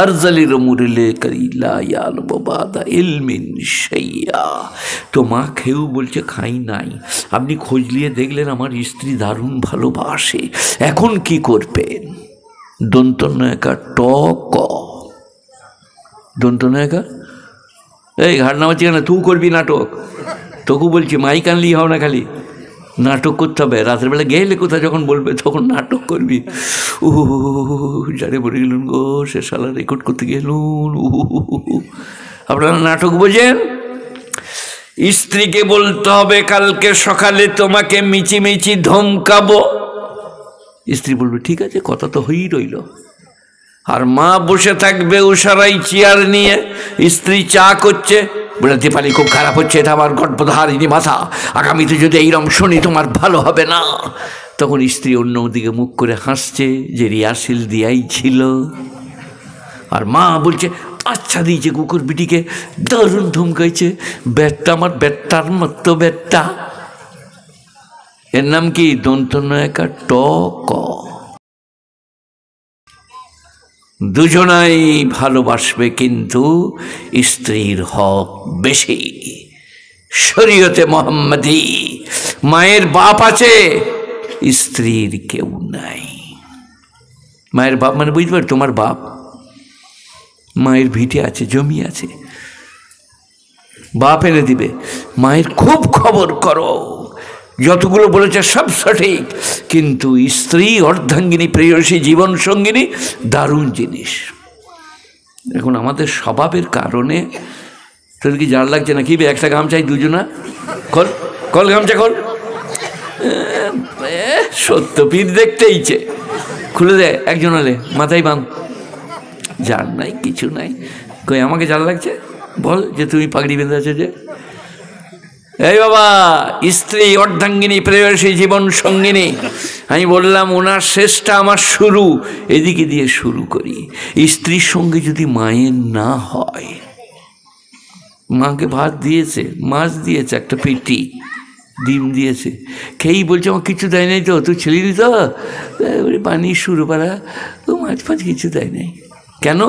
अर्जलिर मुरिले करीला याल बबादा इल्मिन शैया। तो माँ खेऊ बोलते खाई नाई अपनी खोज लिए देखलें हमार स्त्री दारुण भालोबाशे एखन की करबेन। दन्तनयिका टक दन्तनयिका এই ঘাট নামাচ্ছি কেন তুই করবি নাটক তোকে বলছি মাইক আনলি হও না খালি নাটক করতে হবে রাতের বেলা গেলে কোথায় যখন বলবে তখন নাটক করবি। ও জারে বলে গেলুন গো সে শালা রেকর্ড করতে গেলুন। আপনারা নাটক বোঝেন? স্ত্রীকে বলতে হবে কালকে সকালে তোমাকে মিচি মিচি ধমকাবো। স্ত্রী বলবে ঠিক আছে কথা তো হয়েই রইল। और माँ बसे थाकबे उषाराई चेयर निये स्त्री चा करछे बोले दीपाली खूब खराब होच्छे गड्डपधारिणी माथा आगामीते यदि एरकम शुनी तुम्हार भालो हबे ना। तखन स्त्री अन्यदिके मुख करे हासछे जे रिहार्सल दियाई छिलो। और माँ बोलछे अच्छा दियेछे कुकुर बिटिके दारुण धमकाइछे बेट्टा आमार बेट्टार मतो बेट्टा। एर नाम कि दन्तनयिका टक। দুজনাই ভালোবাসবে কিন্তু স্ত্রীর হক বেশি। শরীয়তে মুহাম্মাদি মায়ের বাপ আছে স্ত্রীর কেউ নাই। মায়ের বাপ মানে বুঝতে পার তোমার বাপ মায়ের ভিটে আছে জমি আছে বাপ এনে দিবে। মায়ের খুব খবর করো যতগুলো বলেছে সব সঠিক কিন্তু স্ত্রী অর্ধাঙ্গিনী প্রেয়সী জীবন সঙ্গিনী দারুণ জিনিস। এখন আমাদের স্বভাবের কারণে তোর কি জার লাগছে না কি একটা গামছা দুজনা খোল খোল গামছা খোল সত্যপীর দেখতেইছে খুলে দে একজন হলে মাথায় বাঁধ জার নাই কিছু নাই কই আমাকে জার লাগছে বল যে তুমি পাগড়ি বেঁধে আছো যে এই বাবা স্ত্রী অর্ধাঙ্গিনী প্রেয়সী জীবন সঙ্গিনী। আমি বললাম ওনার শেষটা আমার শুরু এদিকে দিয়ে শুরু করি। স্ত্রীর সঙ্গে যদি মায়ের না হয় মাকে ভাত দিয়েছে মাছ দিয়েছে একটা পেটি ডিম দিয়েছে খেয়েই বলছে আমার কিছু দেয় নাই তো তুই ছেলেরই তো পানি শুরু পারা তো মাছ ফাছ কিছু দেয় নাই কেন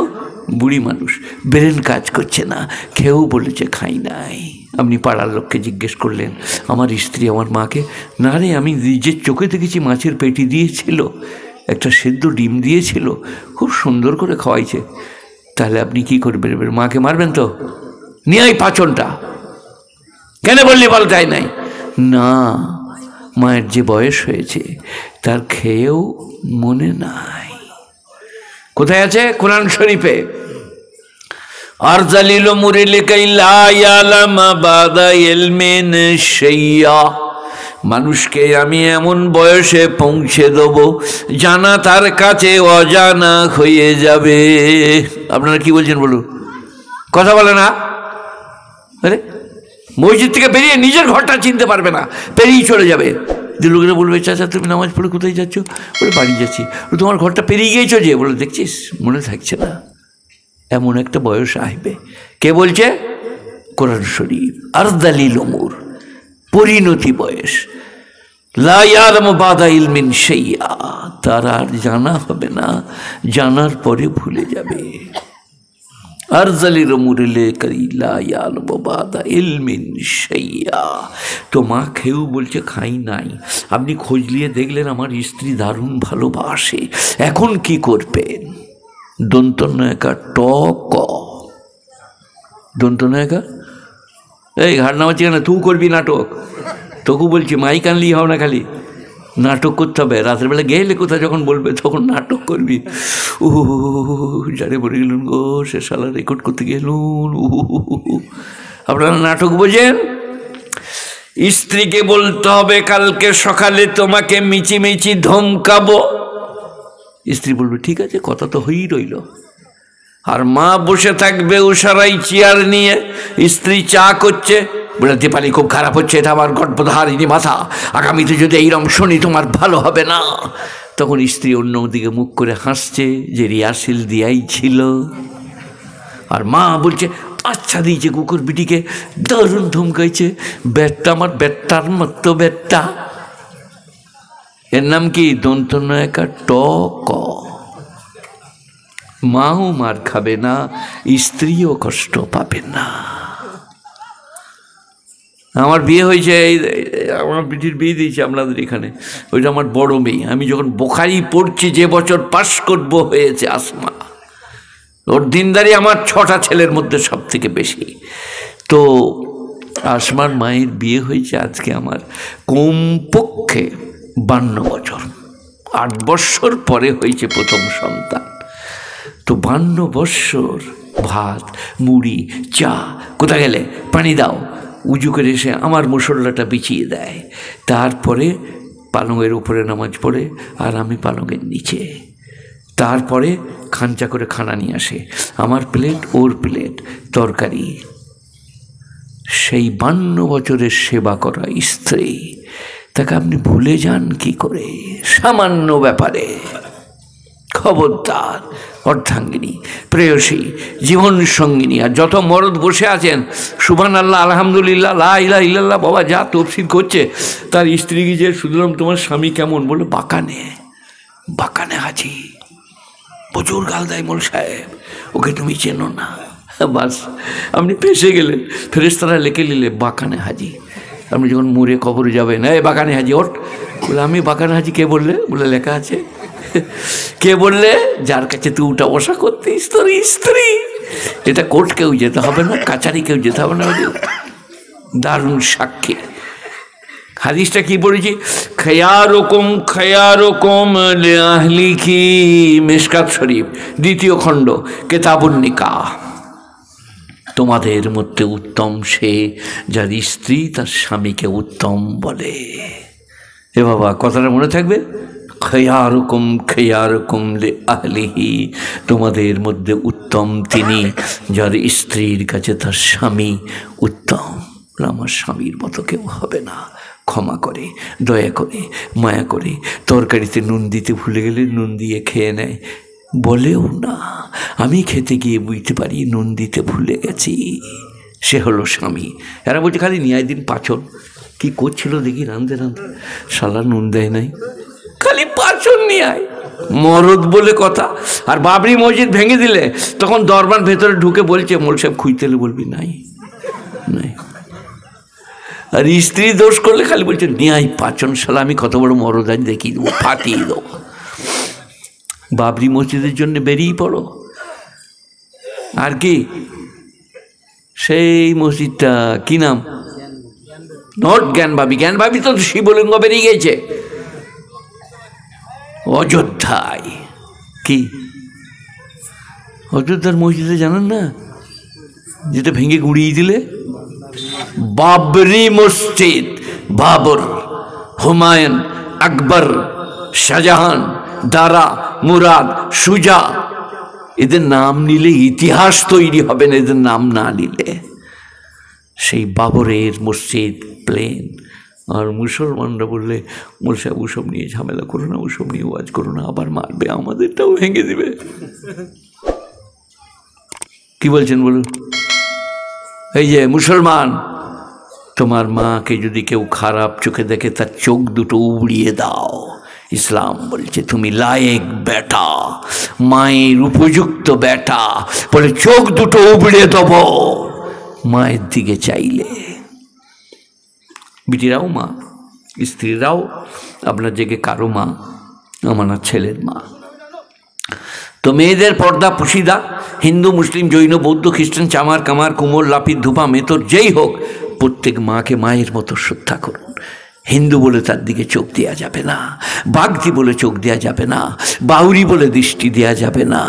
বুড়ি মানুষ ব্রেন কাজ করছে না খেয়েও বলেছে খাই নাই। আপনি পাড়ার লোককে জিজ্ঞেস করলেন আমার স্ত্রী আমার মাকে না রে আমি নিজের চোখে দেখেছি মাছের পেটি দিয়েছিল একটা সেদ্ধ ডিম দিয়েছিল খুব সুন্দর করে খাওয়াইছে। তাহলে আপনি কি করবেন মাকে মারবেন তো নিয়ে আয় পাচনটা কেন বললি বল তাই নাই না মায়ের যে বয়স হয়েছে তার খেয়েও মনে নাই। কোথায় আছে কোরআন শরীফে আরজালিল মুরিলিকা ইলা ইয়ালামা বাদা ইলমিন শাইয়া মানুষকে আমি এমন বয়সে পৌঁছে দেব জানা তার কাছে অজানা হয়ে যাবে। আপনারা কি বলছেন বলুন কথা বলে না আরে মসজিদ থেকে বেরিয়ে নিজের ঘরটা চিনতে পারবে না পেরিয়ে চলে যাবে। যে লোকেরা বলবে চাচা তুমি নামাজ পড়ে কোথায় যাচ্ছ বলে বাড়ি যাচ্ছি তোমার ঘরটা পেরিয়ে গিয়েছো যে বলে দেখছিস মনে থাকছে না এমন একটা বয়স আসবে। কে বলছে কোরআন শরীফ আরদালিল উমুর পরিণতি বয়স লা ইয়ালামু বাদা ইলমিন শাইয়া তার আর জানা হবে না জানার পরে ভুলে যাবে। আরজালিল উমুরিলে করি লা ইয়ালামু বাদা ইলমিন শাইয়া। তো মা খেউ বলছে খাই নাই আপনি খোঁজ নিয়ে দেখলেন আমার স্ত্রী দারুণ ভালোবাসে এখন কি করবেন? দন্তনয়িকা টক দন্তনয়িকা এই ঘাট নামাচ্ছি কেন তুই করবি নাটক তোকে বলছি মাইক আনলি হও না খালি নাটক করতে হবে রাতের বেলা গেলে কোথায় যখন বলবে তখন নাটক করবি। ও জারে বলে গেলুন গো সে শালা রেকর্ড করতে গেলুন। আপনারা নাটক বোঝেন? স্ত্রীকে বলতে হবে কালকে সকালে তোমাকে মিচি মিচি ধমকাবো। স্ত্রী বলবে ঠিক আছে কথা তো হয়েই রইল। আর মা বসে থাকবে উষারাই চেয়ার নিয়ে স্ত্রী চা করছে বলে দীপালি খুব খারাপ হচ্ছে এটা আমার গর্ভধারিণী মাথা আগামীতে যদি এইরকম শুনি তোমার ভালো হবে না। তখন স্ত্রী অন্যদিকে মুখ করে হাসছে যে রিহার্সেল দিয়াই ছিল। আর মা বলছে আচ্ছা দিয়েছে কুকুর বিটিকে দারুণ ধমকাইছে বেটটা আমার বেটটার মতো বেটটা। एर नाम कि दन्तनयिका टक। माओ मार खाबे ना स्त्रीओ कष्ट पाबे ना। आमार बिये होयेछे, आमार बेटिर बिये दियेछे आपनादेर एखाने, ओइटा आमार बड़ो मेये। आमी जखन बुखारी पढ़छि जे बछर पास करब होयेछे आसमा, ओर दिनदारी आमार 6टा छेलेर मध्य सबथेके बेशी। तो आसमार मायेर बिये होयेछे आजके आमार कमपक्षे 52 बछर, 8 बछर परे होयेछे प्रथम सन्तान। तो 52 बछर भात मुड़ी चा कोथाय गेले पानी दाओ उजू करे से आमार मुसल्लाटा बिछिए देय, तारपरे पालंगेर उपरे नामाज पड़े और आमी पालंगेर नीचे, तारपरे खांचा करे खाना निये आसे, आमार प्लेट ओर प्लेट तरकारी। सेई 52 बछरेर सेवा करा स्त्री ताके आपनि भूले जान कि करे सामान्य ब्यापारे। खबरदार अर्धांगिनी प्रेयसी जीवन संगिनी और जो मरद बसे आछेन सुभान आल्लाह आलहमदुलिल्लाह ला इलाहा इल्लाल्लाह बाबा जा तफसिर करछे तार स्त्री की जे सुनलाम तुम्हार स्वामी केमन बोले बाकाने बाकाने हाजी बुजुर्ग आलदाई मोल साहेब ओके तुमी चेनो ना। बस अपनी फेसे गेलेन फेरेस्तारा लिखे निले बाकाने हाजी। अपनी जखन मरे कबरे जाबेन ए बाकाने हाजी ओठ बोले आमी बाकाने हाजी के बोलले बोले लेखा आछे के बोलले जार काछे तुई उठा बसा करतिस तोर स्त्री एटा कोर्ट केउ जेते हबे ना काचारी केउ जेते हबे ना। दारुण साक्षी हादिसटा कि पड़ेछि खयारुकुम लि आहलिकी मिशकात शरीफ द्वितीय खंड किताबुन निकाह। तुम्हादेर मध्य उत्तम से जार स्त्री तार स्वामीके उत्तम बोले। ए बाबा कथाटा मने थाकबे खयारुकुम ले आहलिही तुम्हादेर मध्य उत्तम तिनी जार स्त्रीर काछे तार स्वामी उत्तम। आमार स्वामीर मतो केउ हबे ना। क्षमा करे दया करे माया करे तरकारीते नुन दिते भूले गेले नुन दिये खेये नेय बोलेও না। আমি খেতে গিয়ে বুঝতে পারি নুন দিতে ভুলে গেছি। সে হলো স্বামী। এরা বলছে খালি নিয়াই দিন পাচন কি করছিল দেখি রাঁধতে রাঁধতে শালা নুন দেয় নাই খালি পাচন নিয়াই মরদ বলে কথা। আর বাবরি মসজিদ ভেঙে দিলে তখন দরবার ভেতরে ঢুকে বলছে মোল সাহেব খুঁজতেলে বলবি নাই নাই। আর স্ত্রী দোষ করলে খালি বলছে নিয়াই পাচন শালা আমি কত বড় মরদ আজ দেখিয়ে দেবো ফাটিয়ে দেবো। बाबरी मस्जिदेर जन्य बेरिये पड़ो आर कि सेई मस्जिदटा कि नाम नट ज्ञानबाबी। ज्ञानबाबी तो शिवलिंग बेरिये गेछे अयोध्याय कि अयोध्यार मस्जिदे जानेन ना जेटा भेंगे गुड़िये दिले बाबरी मस्जिद। बाबर हुमायून अकबर शाहजहान दारा मुराद सुजा एদের नाम नीले इतिहास तैरी हबे ना एদের नाम ना नीले। सेई बाबरेर मस्जिद प्लेन और मुसलमानরা বললে মোল সাহেব ওসব নিয়ে ঝামেলা করো না ওসব নিয়ে ওয়াজ করো না আবার মারবে আমাদেরটাও ভেঙে দিবে। কি বলছেন বলুন? এই যে মুসলমান তোমার মাকে যদি কেউ খারাপ চোখে দেখে তার চোখ দুটো উড়িয়ে দাও। ইসলাম বলছে তুমি লায়েক বেটা মায়ের উপযুক্ত বেটা বলে চোখ দুটো উবড়ে দেব মায়ের দিকে চাইলে। বিটিরাও মা স্ত্রীরাও আপনার জেগে কারো মা আমার ছেলের মা। তো মেয়েদের পর্দা পুশিদা হিন্দু মুসলিম জৈন বৌদ্ধ খ্রিস্টান চামার কামার কুমোর লাপিত ধুপা মেতর যেই হোক প্রত্যেক মাকে মায়ের মতো শ্রদ্ধা করুন। हिंदू बोले तार दिके चोख दिया जाबे ना, बागदी बोले चोख दिया जाबे ना, बाउरी बोले दृष्टि दिया जाबे ना।